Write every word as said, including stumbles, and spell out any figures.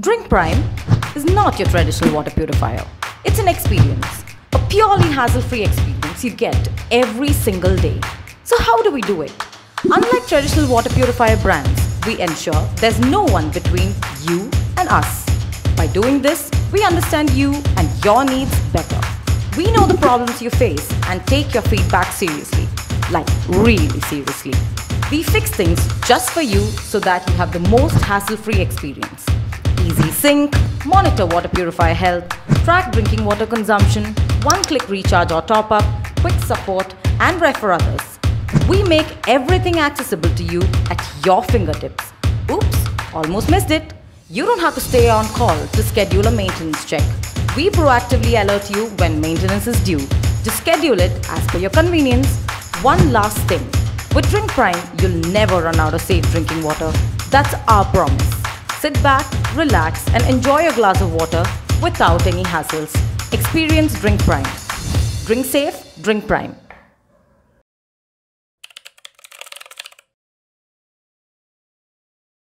Drink Prime is not your traditional water purifier. It's an experience, a purely hassle-free experience you get every single day. So how do we do it? Unlike traditional water purifier brands, we ensure there's no one between you and us. By doing this, we understand you and your needs better. We know the problems you face and take your feedback seriously, like really seriously. We fix things just for you so that you have the most hassle-free experience. Easy sync, monitor water purifier health, track drinking water consumption, one-click recharge or top-up, quick support, and refer others. We make everything accessible to you at your fingertips. Oops, almost missed it. You don't have to stay on call to schedule a maintenance check. We proactively alert you when maintenance is due. Just schedule it as per your convenience. One last thing. With Drink Prime, you'll never run out of safe drinking water. That's our promise. Sit back, relax, and enjoy a glass of water without any hassles. Experience Drink Prime. Drink safe, Drink Prime.